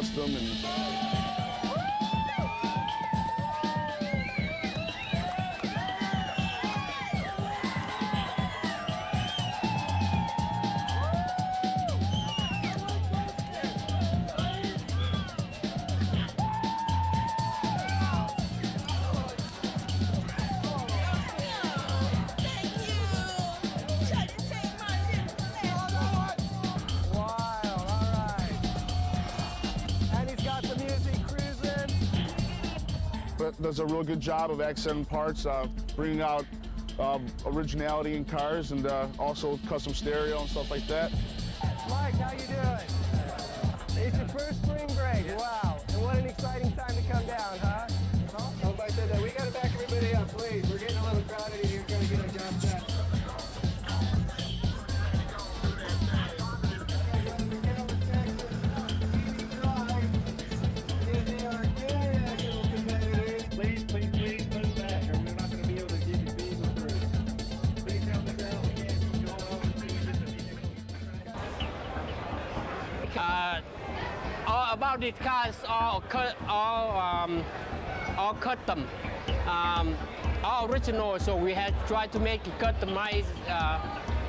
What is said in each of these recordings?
custom. Does a real good job of accenting parts, bringing out originality in cars, and also custom stereo and stuff like that. Mike, how you doing? It's your first spring break. Yeah. Wow, and what an exciting time to come down, huh? Somebody said that. We got to back everybody up, please. We're getting a little crowded, and you're going to get a job done. About this car is all custom, all original. So we had tried to make it customized.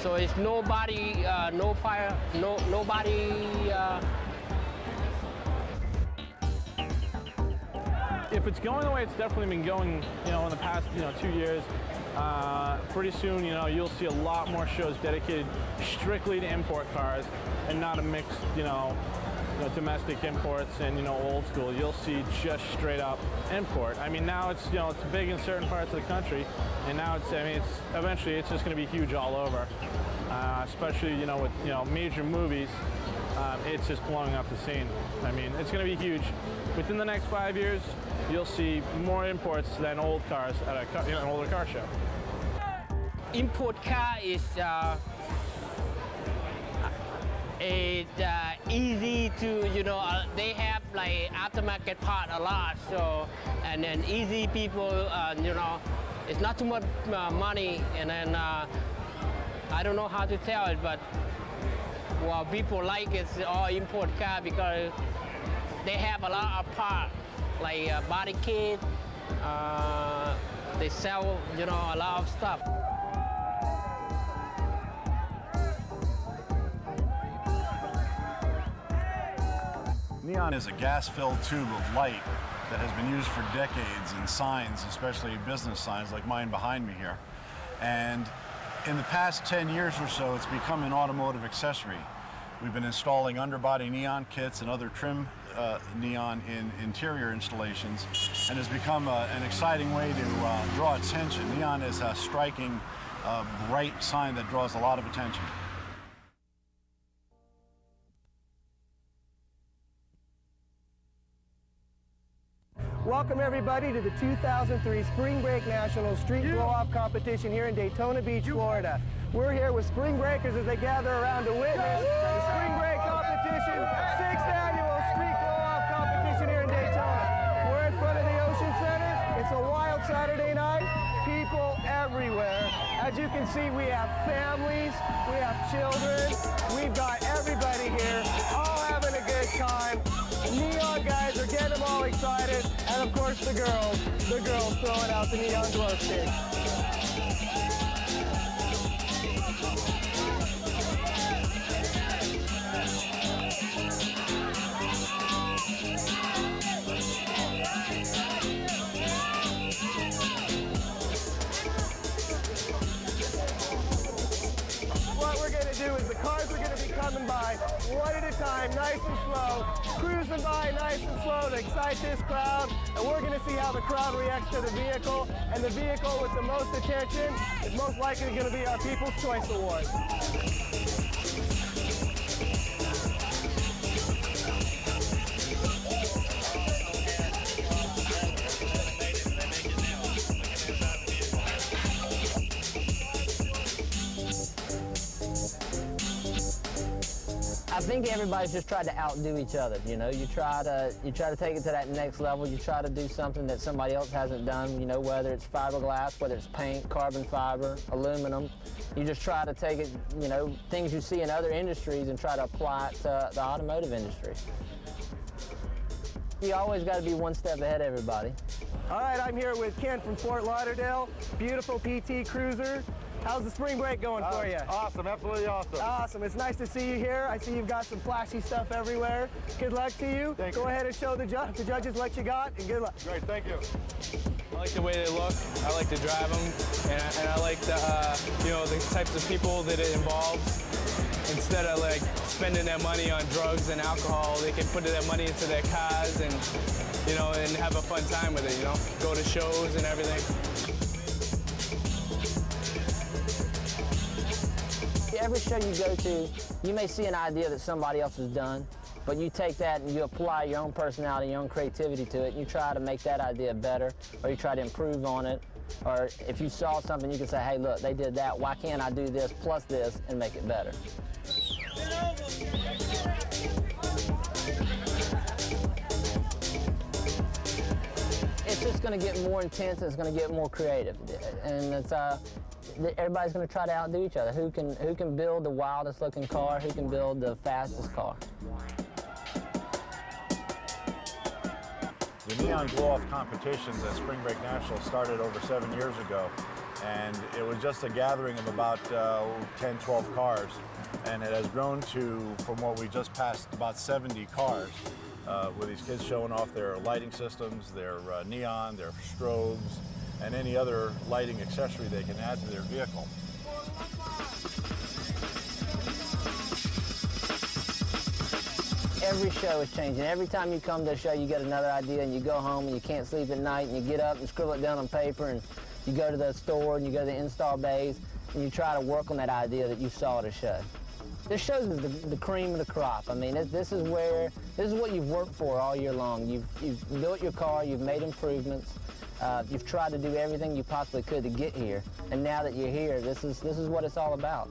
So it's nobody, no fire, nobody. If it's going the way it's definitely been going, in the past, 2 years. Pretty soon, you'll see a lot more shows dedicated strictly to import cars and not a mix, domestic imports and old school. You'll see just straight up import. I mean, now it's it's big in certain parts of the country, and now it's it's eventually it's just going to be huge all over, especially with major movies. It's just blowing up the scene. I mean, it's going to be huge. Within the next 5 years, you'll see more imports than old cars at a an older car show. Import car is. It's easy to, they have like aftermarket part a lot, so, and then easy people, it's not too much money, and then I don't know how to tell it, but well, people like it's all import car because they have a lot of parts, like body kit, they sell, a lot of stuff. Neon is a gas-filled tube of light that has been used for decades in signs, especially business signs like mine behind me here. And in the past 10 years or so, it's become an automotive accessory. We've been installing underbody neon kits and other trim neon in interior installations, and has become an exciting way to draw attention. Neon is a striking, bright sign that draws a lot of attention. Welcome everybody to the 2003 Spring Break National Street Glow Off competition here in Daytona Beach, Florida. We're here with Spring Breakers as they gather around to witness the Spring Break competition, 6th annual Street Glow Off competition here in Daytona. We're in front of the Ocean Center. It's a wild Saturday night. People everywhere. As you can see, we have families, we have children, we've got everybody here, all having a good time. Neon guys are getting them all excited, and of course the girls throwing out the neon glow stick. What we're going to do is the cars are going to be coming by one at a time, nice and slow. Cruising by nice and slow to excite this crowd, and we're going to see how the crowd reacts to the vehicle, and the vehicle with the most attention is most likely going to be our People's Choice Award. I think everybody's just tried to outdo each other. You try to take it to that next level. You try to do something that somebody else hasn't done. Whether it's fiberglass, whether it's paint, carbon fiber, aluminum. You just try to take it. Things you see in other industries and try to apply it to the automotive industry. You always got to be one step ahead of everybody. All right, I'm here with Ken from Fort Lauderdale. Beautiful PT Cruiser. How's the spring break going for you? Awesome, absolutely awesome. Awesome, it's nice to see you here. I see you've got some flashy stuff everywhere. Good luck to you. Thank you. Go ahead and show the judges what you got, and good luck. Great, thank you. I like the way they look, I like to drive them, and I like the, you know, the types of people that it involves. Instead of like spending their money on drugs and alcohol, they can put their money into their cars and, you know, and have a fun time with it, you know, go to shows and everything. Every show you go to, you may see an idea that somebody else has done, but you take that and you apply your own personality, your own creativity to it, and you try to make that idea better, or you try to improve on it, or if you saw something, you can say, hey, look, they did that, why can't I do this plus this and make it better? It's just going to get more intense, it's going to get more creative, and it's everybody's going to try to outdo each other. Who can build the wildest looking car? Who can build the fastest car? The neon blow-off competitions at Spring Break National started over 7 years ago, and it was just a gathering of about 10, 12 cars, and it has grown to, from what we just passed, about 70 cars, with these kids showing off their lighting systems, their neon, their strobes, and any other lighting accessory they can add to their vehicle. Every show is changing. Every time you come to a show, you get another idea, and you go home and you can't sleep at night, and you get up and scribble it down on paper, and you go to the store and you go to the install bays, and you try to work on that idea that you saw at a show. This show is the cream of the crop. I mean, this is what you've worked for all year long. You've built your car, you've made improvements, you've tried to do everything you possibly could to get here, and now that you're here, this is what it's all about.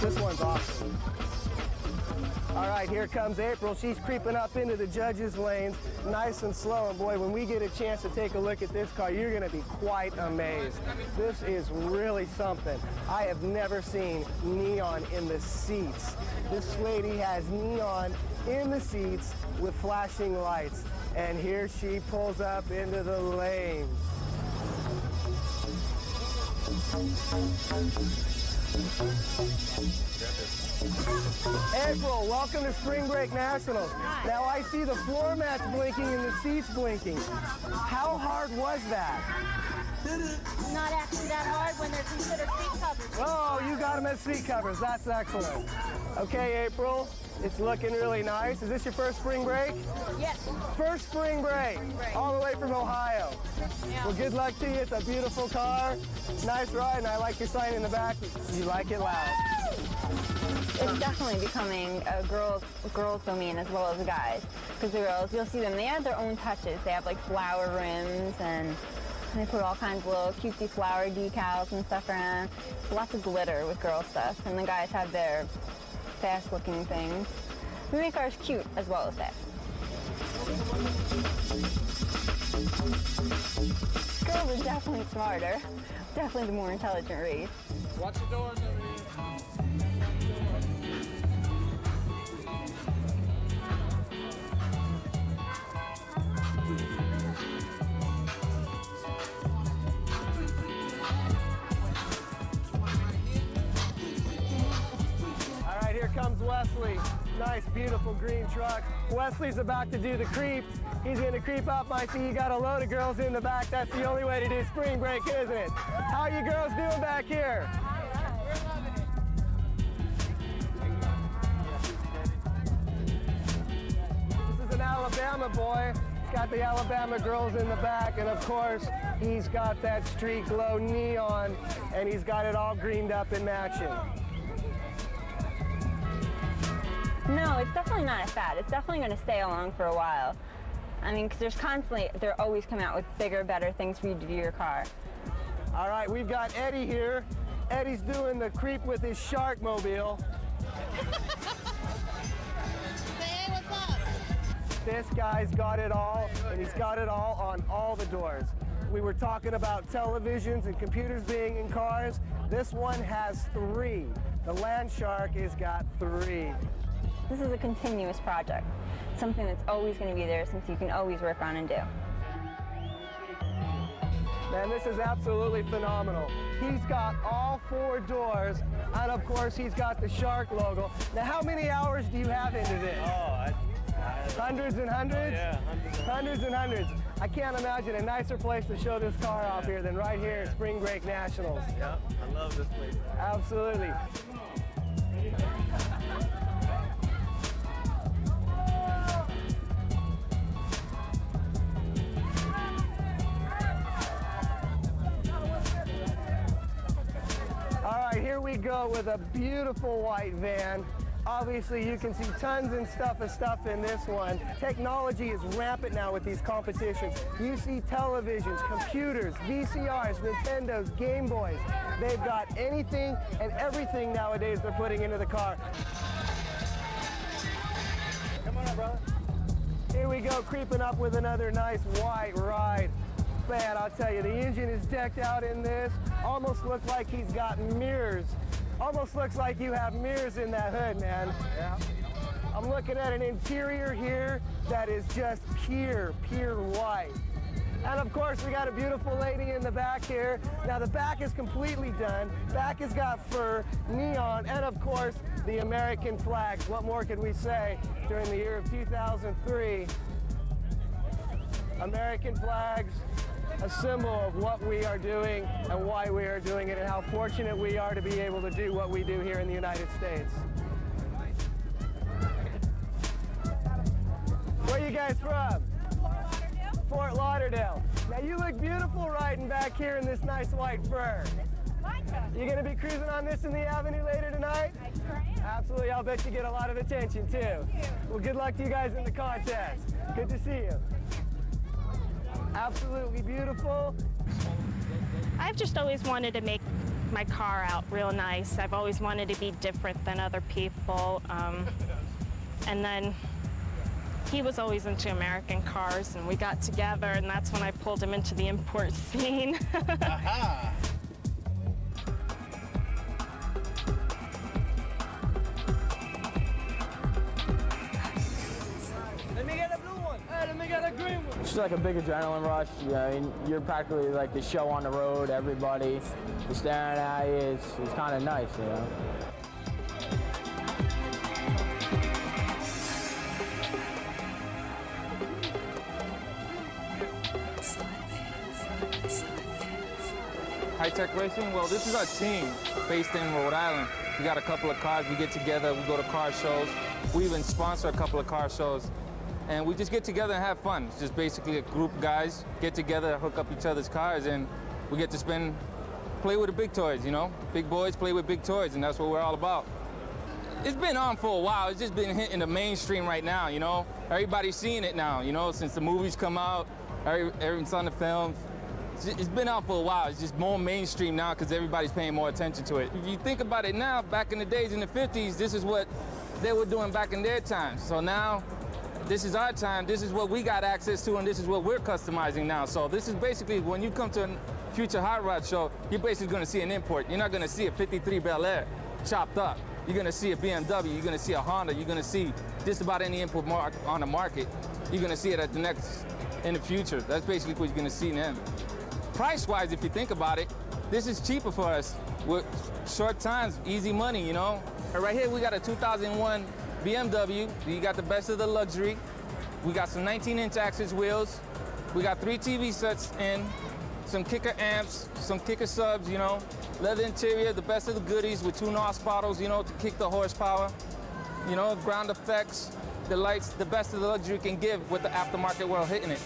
This one's awesome. All right, here comes April. She's creeping up into the judges' lanes, nice and slow. And boy, when we get a chance to take a look at this car, you're going to be quite amazed. This is really something. I have never seen neon in the seats. This lady has neon in the seats with flashing lights. And here she pulls up into the lane. April, welcome to Spring Break Nationals. Now I see the floor mats blinking and the seats blinking. How hard was that? Not actually that hard when they're considered seat covers. Oh, you got them as seat covers. That's excellent. Okay, April, it's looking really nice. Is this your first spring break? Yes. First spring break, all the way from Ohio. Yeah. Well, good luck to you. It's a beautiful car. Nice ride, and I like your sign in the back. You like it loud. It's definitely becoming a girls domain as well as guys. Because the girls, you'll see them, they add their own touches. They have like flower rims, and they put all kinds of little cutesy flower decals and stuff around. Lots of glitter with girl stuff. And the guys have their fast looking things. We make ours cute as well as fast. Girls are definitely smarter. Definitely the more intelligent race. Watch the door, Marie. Wesley, nice, beautiful green truck. Wesley's about to do the creep. He's going to creep up. I see you got a load of girls in the back. That's the only way to do spring break, isn't it? How you girls doing back here? We're loving it. This is an Alabama boy. He's got the Alabama girls in the back, and of course, he's got that Street Glow neon, and he's got it all greened up and matching. no, it's definitely not a fad. It's definitely going to stay along for a while. I mean, because they're always coming out with bigger, better things for you to do your car. All right, we've got Eddie here. Eddie's doing the creep with his shark mobile. Hey, what's up? This guy's got it all, and he's got it all on all the doors. We were talking about televisions and computers being in cars. This one has three. The Landshark has got three. This is a continuous project, something that's always going to be there, something you can always work on and do. Man, this is absolutely phenomenal. He's got all four doors, and of course, he's got the shark logo. Now, how many hours do you have into this? Oh, hundreds and hundreds? Yeah, hundreds and hundreds. I can't imagine a nicer place to show this car off here than right here at Spring Break Nationals. Yep, I love this place. Absolutely. All right, here we go with a beautiful white van. Obviously, you can see tons and stuff of stuff in this one. Technology is rampant now with these competitions. You see televisions, computers, VCRs, Nintendos, Game Boys. They've got anything and everything nowadays they're putting into the car. Come on up, brother. Here we go, creeping up with another nice white ride. Man, I'll tell you, the engine is decked out in this. Almost looks like he's got mirrors. Almost looks like you have mirrors in that hood, man. Yeah. I'm looking at an interior here that is just pure white. And of course, we got a beautiful lady in the back here. Now, the back is completely done. Back has got fur, neon, and of course, the American flags. What more could we say during the year of 2003? American flags. A symbol of what we are doing and why we are doing it and how fortunate we are to be able to do what we do here in the United States. Where are you guys from? Fort Lauderdale. Now you look beautiful riding back here in this nice white fur. You going to be cruising on this in the avenue later tonight? I sure am. Absolutely. I'll bet you get a lot of attention too. Thank you. Well, good luck to you guys in the contest. Good to see you. Absolutely beautiful. I've just always wanted to make my car out real nice. I've always wanted to be different than other people. And then he was always into American cars, and we got together, and that's when I pulled him into the import scene. Aha! It's like a big adrenaline rush. I mean, you're practically like the show on the road. Everybody is staring at you. It's kind of nice, you know. High Tech Racing. Well, this is our team based in Rhode Island. We got a couple of cars. We get together. We go to car shows. We even sponsor a couple of car shows. And we just get together and have fun. It's just basically a group of guys get together, hook up each other's cars, and we get to play with the big toys, you know? Big boys play with big toys, and that's what we're all about. It's been on for a while. It's just been hitting the mainstream right now, you know? Everybody's seeing it now, you know? Since the movies come out, everyone's on the films. It's been out for a while. It's just more mainstream now because everybody's paying more attention to it. If you think about it now, back in the days in the 50s, this is what they were doing back in their time. So now, this is our time, this is what we got access to, and this is what we're customizing now. So this is basically, when you come to a future hot rod show, you're basically gonna see an import. You're not gonna see a 53 Bel Air chopped up. You're gonna see a BMW, you're gonna see a Honda, you're gonna see just about any import on the market. You're gonna see it at the next, in the future. That's basically what you're gonna see then. Price-wise, if you think about it, this is cheaper for us. With short times, easy money, you know? And right here, we got a 2001 BMW, you got the best of the luxury. We got some 19-inch axis wheels. We got 3 TV sets in, some Kicker amps, some Kicker subs, you know. Leather interior, the best of the goodies with 2 NOS bottles, you know, to kick the horsepower. You know, ground effects, the lights, the best of the luxury can give with the aftermarket world hitting it.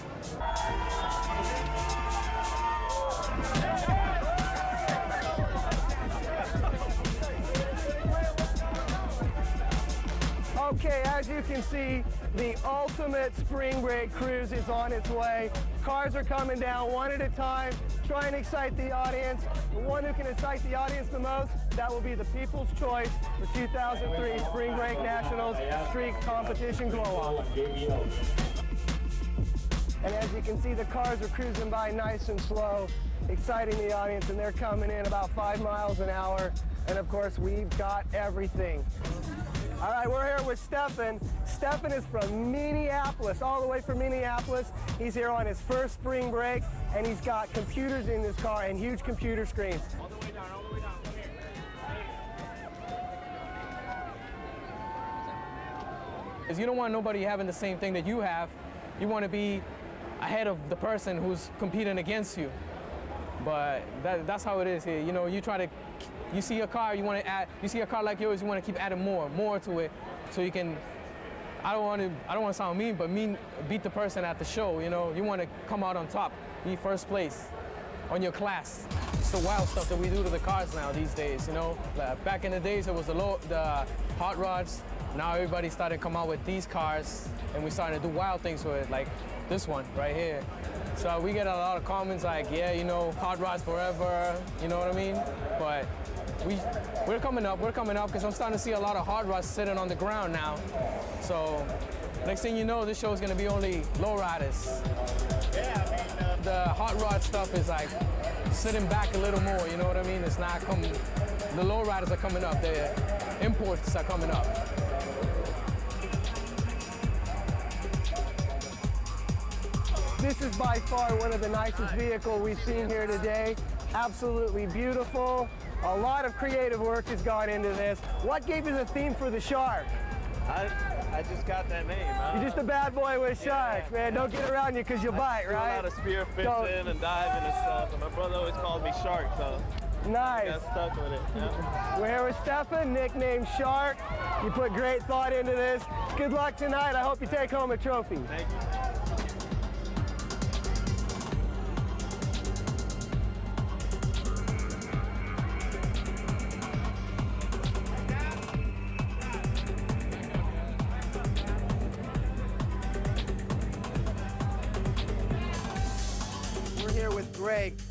Okay, as you can see, the ultimate spring break cruise is on its way. Cars are coming down one at a time, trying to excite the audience. The one who can excite the audience the most, that will be the people's choice for 2003 Spring Break Nationals Street Competition Glow-Off. And as you can see, the cars are cruising by nice and slow, exciting the audience, and they're coming in about 5 miles an hour. And of course, we've got everything. All right, we're here with Stefan. Stefan is from Minneapolis, all the way from Minneapolis. He's here on his first spring break, and he's got computers in this car and huge computer screens. All the way down, all the way down. Come here. Because you don't want nobody having the same thing that you have. You want to be ahead of the person who's competing against you. But that's how it is here. You know, you try to. You see a car, you want to add. You see a car like yours, you want to keep adding more to it, so you can. I don't want to sound mean, but beat the person at the show. You know, you want to come out on top, be first place, on your class. It's the wild stuff that we do to the cars now these days. You know, like back in the days it was the hot rods. Now everybody started to come out with these cars, and we started to do wild things with it, like this one right here. So we get a lot of comments like, yeah, you know, hot rods forever. You know what I mean? But we're coming up, because I'm starting to see a lot of hard rods sitting on the ground now. So next thing you know, this show is going to be only low riders. Yeah, I mean, the hot rod stuff is like sitting back a little more, you know what I mean? It's not coming. The low riders are coming up. The imports are coming up. This is by far one of the nicest vehicles we've seen here today. Absolutely beautiful. A lot of creative work has gone into this. What gave you the theme for the shark? I just got that name. You're just a bad boy with sharks, man. Don't get around you because you'll bite, right? I threw a lot of spearfishing and diving and stuff. And my brother always called me Shark, so nice. I got stuck with it. Yeah. We're here with Stefan, nicknamed Shark. You put great thought into this. Good luck tonight. I hope you take home a trophy. Thank you.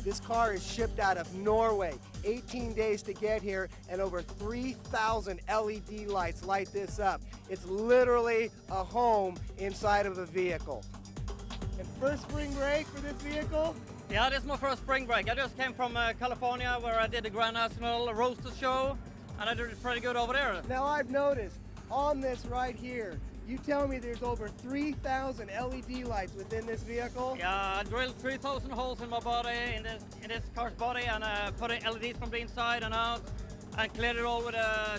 This car is shipped out of Norway. 18 days to get here, and over 3,000 LED lights light this up. It's literally a home inside of a vehicle. And first spring break for this vehicle? Yeah, this is my first spring break. I just came from California, where I did the Grand National Roadster Show, and I did pretty good over there. Now I've noticed on this right here, you tell me there's over 3,000 LED lights within this vehicle? Yeah, I drilled 3,000 holes in my body, in this car's body, and put in LEDs from the inside and out, and cleared it all with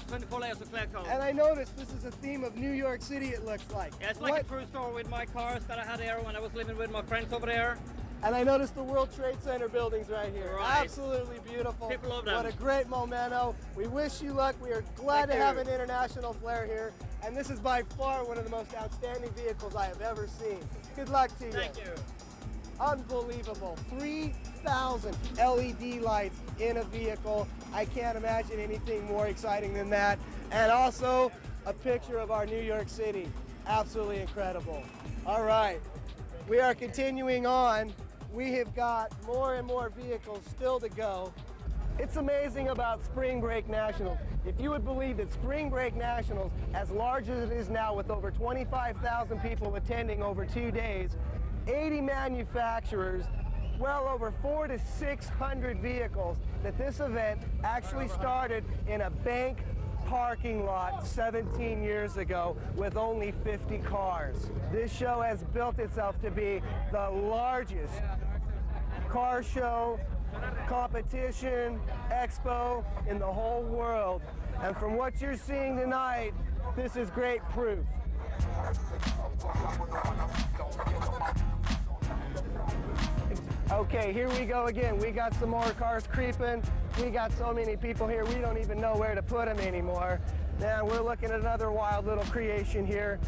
24 layers of clear coat. And I noticed this is a theme of New York City, it looks like. Yeah, it's like a true story with my cars that I had here when I was living with my friends over there. And I noticed the World Trade Center buildings right here. Right. Absolutely beautiful. People love them. What a great memento. We wish you luck. We are glad to have an international flair here. And this is by far one of the most outstanding vehicles I have ever seen. Good luck to you. Thank you. Unbelievable. 3,000 LED lights in a vehicle. I can't imagine anything more exciting than that. And also a picture of our New York City. Absolutely incredible. All right. We are continuing on. We have got more and more vehicles still to go. It's amazing about Spring Break Nationals. If you would believe that Spring Break Nationals, as large as it is now with over 25,000 people attending over 2 days, 80 manufacturers, well over 400 to 600 vehicles, that this event actually started in a bank parking lot 17 years ago with only 50 cars. This show has built itself to be the largest car show, competition, expo in the whole world. And from what you're seeing tonight, this is great proof. Okay, here we go again. We got some more cars creeping. We got so many people here, we don't even know where to put them anymore. Now we're looking at another wild little creation here.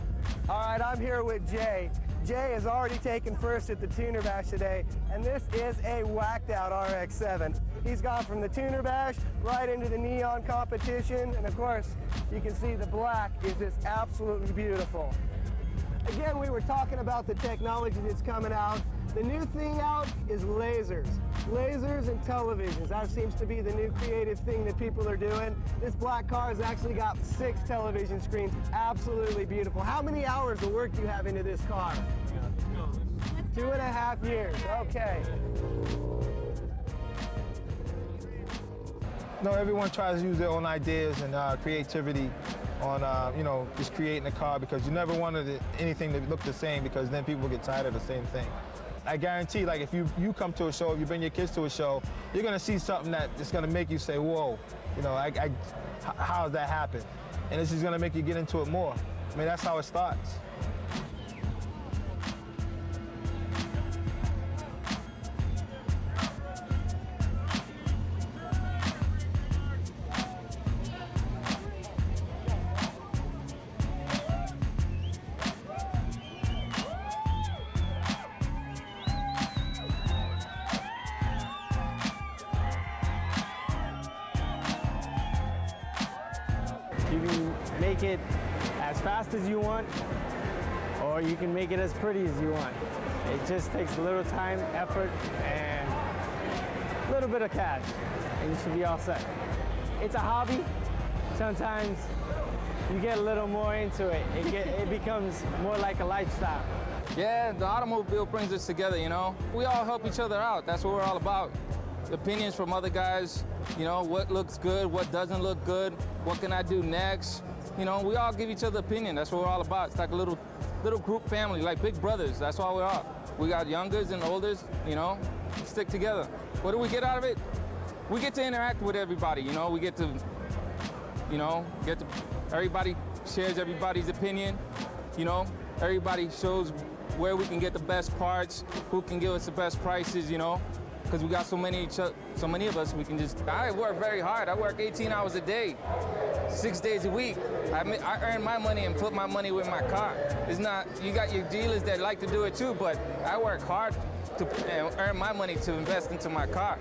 All right, I'm here with Jay. Jay has already taken first at the Tuner Bash today, and this is a whacked out RX-7. He's gone from the Tuner Bash right into the neon competition, and of course you can see the black is just absolutely beautiful. Again, we were talking about the technology that's coming out. The new thing out is lasers. Lasers and televisions. That seems to be the new creative thing that people are doing. This black car has actually got 6 television screens. Absolutely beautiful. How many hours of work do you have into this car? 2.5 years. Okay. No, everyone tries to use their own ideas and creativity on, you know, just creating a car, because you never wanted anything to look the same, because then people get tired of the same thing. I guarantee, like, if you come to a show, if you bring your kids to a show, you're gonna see something that's gonna make you say, whoa, you know, how's that happen? And this is gonna make you get into it more. I mean, that's how it starts. Make it as fast as you want, or you can make it as pretty as you want. It just takes a little time, effort, and a little bit of cash, and you should be all set. It's a hobby. Sometimes you get a little more into it. It becomes more like a lifestyle. Yeah, the automobile brings us together, you know. We all help each other out. That's what we're all about. Opinions from other guys, you know, what looks good, what doesn't look good, what can I do next? You know, we all give each other opinion. That's what we're all about. It's like a little group family, like big brothers. That's all we are. We got youngers and olders, you know, stick together. What do we get out of it? We get to interact with everybody, you know. We get to, you know, everybody shares everybody's opinion, you know. Everybody shows where we can get the best parts, who can give us the best prices, you know. Because we got so many of us, we can just... I work very hard. I work 18 hours a day, 6 days a week. I earn my money and put my money with my car. It's not... You got your dealers that like to do it too, but I work hard to earn my money to invest into my car.